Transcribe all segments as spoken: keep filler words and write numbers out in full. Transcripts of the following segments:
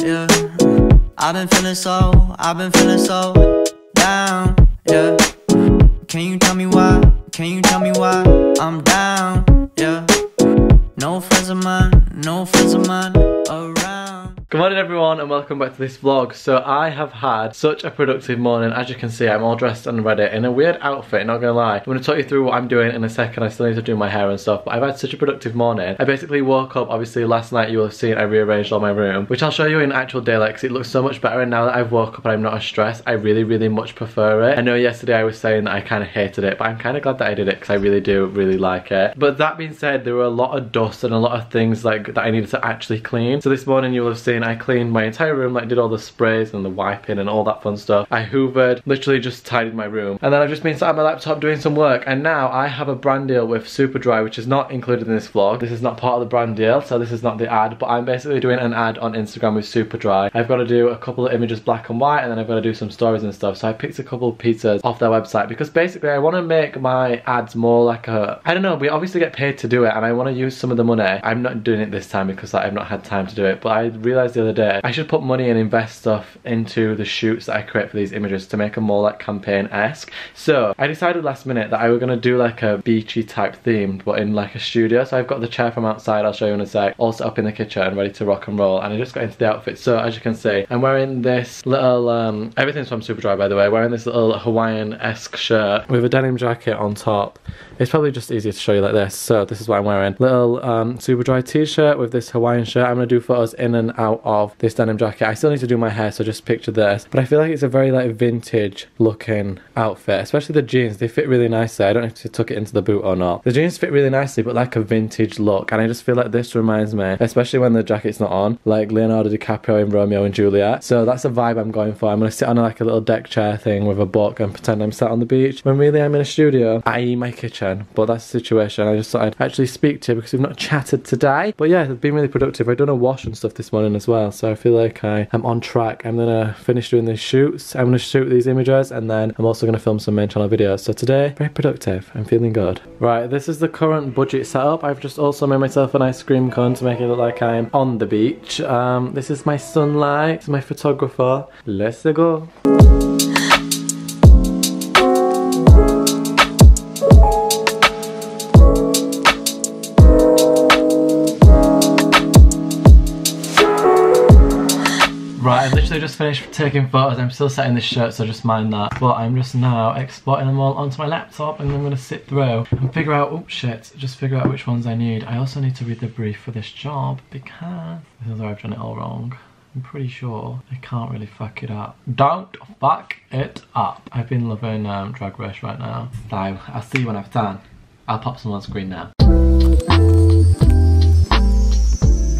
yeah. I've been feeling so, I've been feeling so down, yeah. Can you tell me why, can you tell me why I'm down, yeah. No friends of mine, no friends of mine around. Good morning everyone and welcome back to this vlog. So I have had such a productive morning. As you can see, I'm all dressed and ready in a weird outfit, not gonna lie. I'm gonna talk you through what I'm doing in a second. I still need to do my hair and stuff, but I've had such a productive morning. I basically woke up, obviously last night you will have seen I rearranged all my room, which I'll show you in actual daylight because it looks so much better, and now that I've woke up and I'm not as stressed, I really, really much prefer it. I know yesterday I was saying that I kind of hated it, but I'm kind of glad that I did it because I really do really like it. But that being said, there were a lot of dust and a lot of things like that I needed to actually clean. So this morning you will have seen I cleaned my entire room, like did all the sprays and the wiping and all that fun stuff. I hoovered, literally just tidied my room, and then I've just been sat at my laptop doing some work. And now I have a brand deal with Superdry, which is not included in this vlog. This is not part of the brand deal, so this is not the ad, but I'm basically doing an ad on Instagram with Superdry. I've got to do a couple of images black and white, and then I've got to do some stories and stuff. So I picked a couple of pizzas off their website because basically I want to make my ads more like a, I don't know, we obviously get paid to do it and I want to use some of the money. I'm not doing it this time because like, I've not had time to do it, but I realised the other day I should put money and invest stuff into the shoots that I create for these images to make them more like campaign-esque. So I decided last minute that I were going to do like a beachy type theme but in like a studio. So I've got the chair from outside, I'll show you in a sec, all set up in the kitchen and ready to rock and roll, and I just got into the outfit. So as you can see, I'm wearing this little, um, everything's from Superdry by the way, wearing this little Hawaiian-esque shirt with a denim jacket on top. It's probably just easier to show you like this, so this is what I'm wearing. Little um, Superdry t-shirt with this Hawaiian shirt. I'm going to do photos in and out of this denim jacket. I still need to do my hair, so just picture this. But I feel like it's a very like vintage looking outfit, especially the jeans. They fit really nicely. I don't know if you tuck it into the boot or not. The jeans fit really nicely, but like a vintage look. And I just feel like this reminds me, especially when the jacket's not on, like Leonardo DiCaprio in Romeo and Juliet. So that's the vibe I'm going for. I'm going to sit on like a little deck chair thing with a book and pretend I'm sat on the beach when really I'm in a studio, that is my kitchen. But that's the situation. I just thought I'd actually speak to you because we've not chatted today. But yeah, it's been really productive. I've done a wash and stuff this morning as well, so I feel like I am on track. I'm gonna finish doing these shoots. I'm gonna shoot these images, and then I'm also gonna film some main channel videos. So today, very productive. I'm feeling good. Right, this is the current budget setup. I've just also made myself an ice cream cone to make it look like I'm on the beach. Um, this is my sunlight. This is my photographer. Let's go. Right, I've literally just finished taking photos. I'm still setting this shirt, so just mind that. But I'm just now exporting them all onto my laptop, and I'm going to sit through and figure out, oh shit, just figure out which ones I need. I also need to read the brief for this job because this is where I've done it all wrong. I'm pretty sure I can't really fuck it up. Don't fuck it up. I've been loving um, Drag Rush right now. So I'll see you when I've done. I'll pop some on screen now.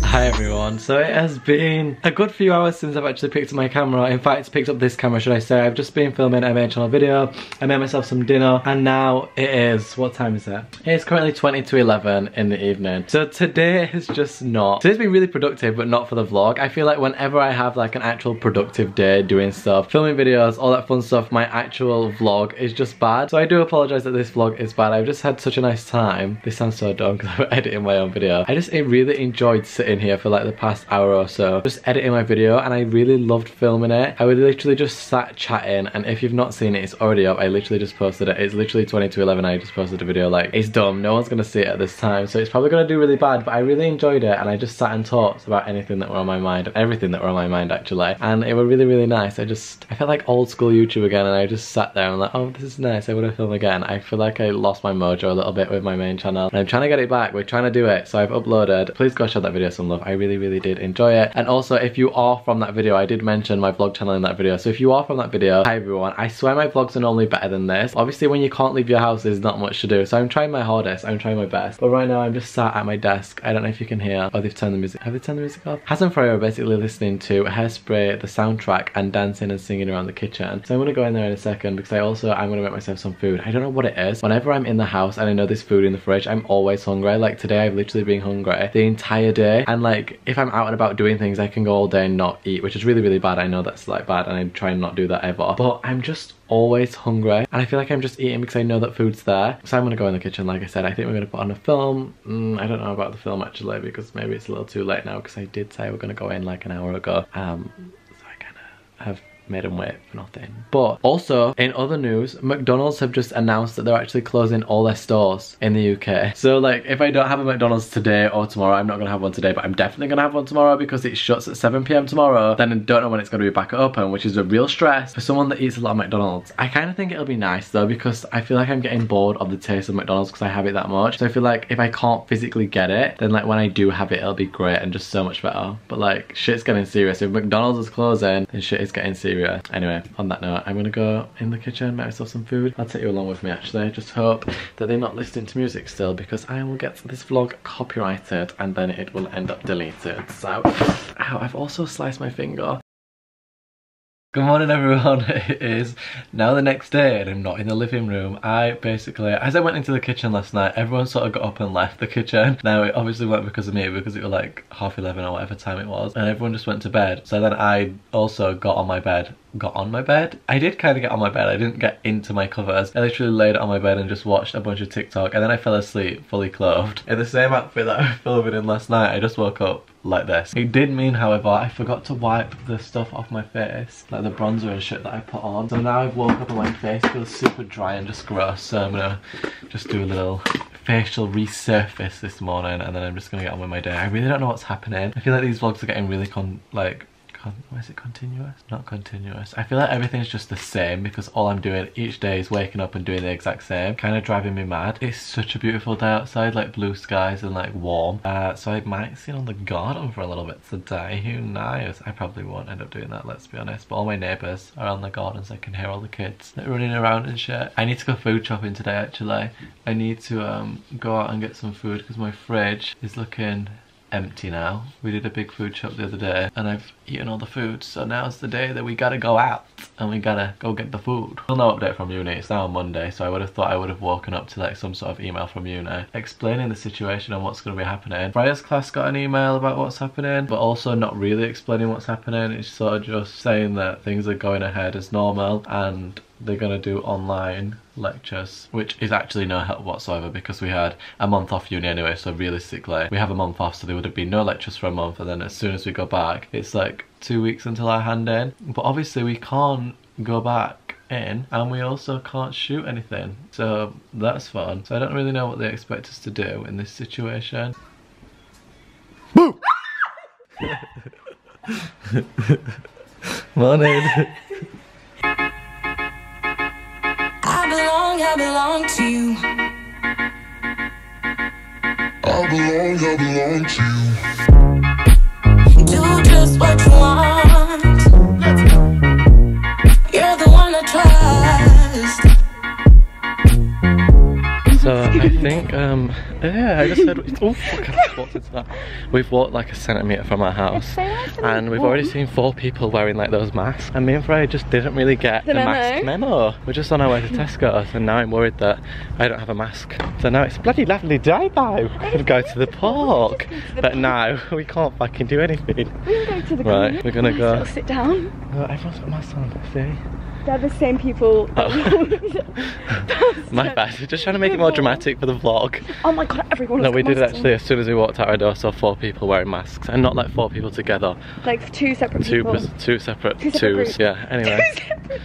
Hi everyone, so it has been a good few hours since I've actually picked up my camera. In fact, it's picked up this camera, should I say. I've just been filming a main channel video. I made myself some dinner, and now it is, what time is it? It is currently twenty to eleven in the evening. So today is just not, today's been really productive, but not for the vlog. I feel like whenever I have like an actual productive day doing stuff, filming videos, all that fun stuff, my actual vlog is just bad. So I do apologise that this vlog is bad. I've just had such a nice time. This sounds so dumb because I'm editing my own video. I just really enjoyed sitting here for like the past hour or so just editing my video, and I really loved filming it. I would literally just sat chatting, and if you've not seen it, it's already up. I literally just posted it. It's literally twenty to eleven. I just posted a video, like it's dumb, no one's gonna see it at this time, so it's probably gonna do really bad, but I really enjoyed it, and I just sat and talked about anything that were on my mind, everything that were on my mind actually, and it were really really nice. I just, I felt like old school YouTube again, and I just sat there and like, oh this is nice, I wanna film again. I feel like I lost my mojo a little bit with my main channel, and I'm trying to get it back. We're trying to do it, so I've uploaded, please go share that video some love. I really really did enjoy it. And also if you are from that video, I did mention my vlog channel in that video, so if you are from that video, hi everyone. I swear my vlogs are normally better than this. Obviously when you can't leave your house there's not much to do, so I'm trying my hardest, I'm trying my best, but right now I'm just sat at my desk. I don't know if you can hear, oh they've turned the music, have they turned the music off? Hasan Freya are basically listening to Hairspray, the soundtrack, and dancing and singing around the kitchen. So I'm gonna go in there in a second because I also, I'm gonna make myself some food. I don't know what it is, whenever I'm in the house and I know there's food in the fridge, I'm always hungry. Like today I've literally been hungry the entire day. And like if I'm out and about doing things, I can go all day and not eat, which is really, really bad. I know that's like bad, and I try and not do that ever. But I'm just always hungry, and I feel like I'm just eating because I know that food's there. So I'm gonna go in the kitchen, like I said. I think we're gonna put on a film. Mm, I don't know about the film actually, because maybe it's a little too late now, because I did say we're gonna go in like an hour ago. Um, so I kinda have made them wait for nothing. But also, in other news, McDonald's have just announced that they're actually closing all their stores in the U K. So like, if I don't have a McDonald's today or tomorrow, I'm not going to have one today, but I'm definitely going to have one tomorrow, because it shuts at seven p m tomorrow. Then I don't know when it's going to be back open, which is a real stress for someone that eats a lot of McDonald's. I kind of think it'll be nice though, because I feel like I'm getting bored of the taste of McDonald's because I have it that much. So I feel like if I can't physically get it, then like when I do have it, it'll be great and just so much better. But like, shit's getting serious. If McDonald's is closing, then shit is getting serious. Anyway, on that note, I'm gonna go in the kitchen, make myself some food. I'll take you along with me actually. I just hope that they're not listening to music still, because I will get this vlog copyrighted and then it will end up deleted. So, ow, I've also sliced my finger. Good morning everyone, it is now the next day and I'm not in the living room. I basically, as I went into the kitchen last night, everyone sort of got up and left the kitchen. Now it obviously weren't because of me, because it was like half eleven or whatever time it was, and everyone just went to bed. So then I also got on my bed. got on my bed. I did kind of get on my bed. I didn't get into my covers. I literally laid on my bed and just watched a bunch of TikTok, and then I fell asleep fully clothed in the same outfit that I was filming in last night. I just woke up like this. It did mean, however, I forgot to wipe the stuff off my face, like the bronzer and shit that I put on. So now I've woke up and my face feels super dry and just gross. So I'm gonna just do a little facial resurface this morning, and then I'm just gonna get on with my day. I really don't know what's happening. I feel like these vlogs are getting really con like Why is it continuous? Not continuous. I feel like everything's just the same, because all I'm doing each day is waking up and doing the exact same. Kind of driving me mad. It's such a beautiful day outside, like blue skies and like warm. Uh, so I might sit on the garden for a little bit today. Who knows? I probably won't end up doing that, let's be honest. But all my neighbours are on the garden, so I can hear all the kids that are running around and shit. I need to go food shopping today actually. I need to um, go out and get some food, because my fridge is looking empty now. We did a big food shop the other day and I've eaten all the food, so now's the day that we gotta go out and we gotta go get the food. Still no update from uni. It's now on Monday, so I would have thought I would have woken up to like some sort of email from uni explaining the situation and what's gonna be happening. Freya's class got an email about what's happening, but also not really explaining what's happening. It's sort of just saying that things are going ahead as normal and they're gonna do online lectures, which is actually no help whatsoever, because we had a month off uni anyway, so realistically we have a month off, so there would have been no lectures for a month, and then as soon as we go back it's like two weeks until I hand in. But obviously we can't go back in, and we also can't shoot anything, so that's fun. So I don't really know what they expect us to do in this situation. Boo! Morning! I belong to you. I belong, I belong to you. You do just what you want. Let's go. You're the one I trust. So I think, um, yeah, I just heard. Oh, fuck, I just walked into that. We've walked like a centimetre from our house, and we've already seen four people wearing like those masks, and me and Freya just didn't really get the, the memo. mask memo. We're just on our way to Tesco, so now I'm worried that I don't have a mask. So now it's bloody lovely day though. We could go to the park, but now we can't fucking do anything. We can go to the garden. Right, we're gonna go. I'll sit down. Oh, everyone's got masks on, see? They're the same people. Oh. My bad. We're just trying to make it more dramatic for the vlog. Oh my god, everyone. No, we did actually. As soon as we walked out our door, saw four people wearing masks, and not like four people together. Like two separate two, people. Two separate, two separate twos. Groups. Yeah. Anyway. Two separate.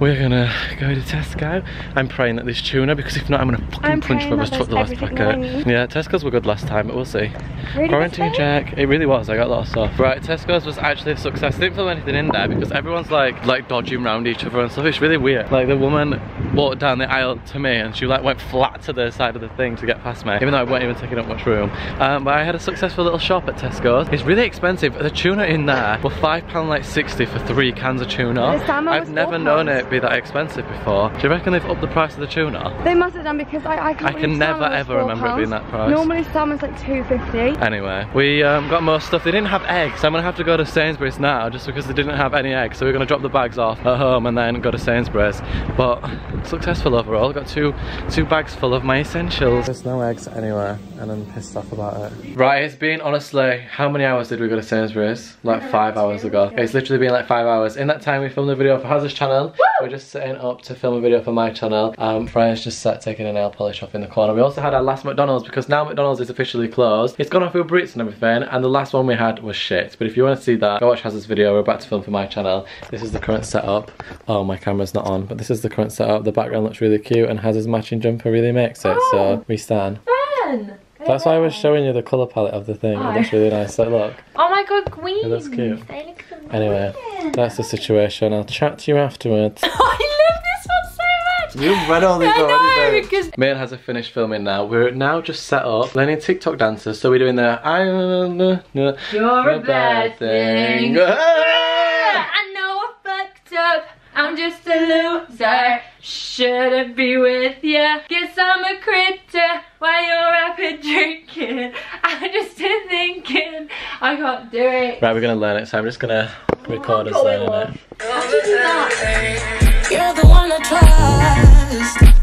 We're gonna go to Tesco. I'm praying that there's tuna, because if not, I'm gonna fucking I'm punch whoever's took the last packet. Yeah, Tesco's were good last time, but we'll see. Really Quarantine check. It really was. I got a lot of stuff. Right, Tesco's was actually a success. Didn't film anything in there because everyone's like like dodging round each other and stuff. It's really weird. Like the woman walked down the aisle to me and she like went flat to the side of the thing to get past me, even though I weren't even taking up much room. Um, but I had a successful little shop at Tesco's. It's really expensive. The tuna in there were five pound like sixty for three cans of tuna. I've never known it be that expensive before. Do you reckon they've upped the price of the tuna? They must have done, because I, I can't I can never ever remember it being that price. Normally salmon's like two fifty. Anyway, we um, got more stuff. They didn't have eggs, so I'm gonna have to go to Sainsbury's now just because they didn't have any eggs. So we're gonna drop the bags off at home and then go to Sainsbury's. But successful overall. Got two two bags full of my essentials. There's no eggs anywhere and I'm pissed off about it. Right, it's been honestly, how many hours did we go to Sainsbury's? Like five hours ago. It's literally been like five hours. In that time we filmed a video for Hazard's channel. Woo! We're just setting up to film a video for my channel. Um, Freya's just sat taking a nail polish off in the corner. We also had our last McDonald's because now McDonald's is officially closed. It's gone off Uber Eats and everything, and the last one we had was shit. But if you want to see that, go watch Hazard's video. We're about to film for my channel. This is the current setup. Oh, my camera's not on, but this is the current setup. The background looks really cute and Hazard's matching jumper really makes it, oh, so we stan. Ben, that's why I was showing you the colour palette of the thing. Oh. It looks really nice. So look. Oh my god, green. Yeah, that's cute. They look amazing. Anyway, that's the situation. I'll chat to you afterwards. You read all these already, because Mail has a finished filming now. We're now just set up learning TikTok dances. So we're doing the I know you're a bad thing. I know I fucked up. I'm just a loser. Shouldn't be with ya. Guess I'm a critter while you're up and drinking. I'm just a thinking. I can't do it. Right, we're gonna learn it. So I'm just gonna record us learning it. How do you do that? You're the one I trust.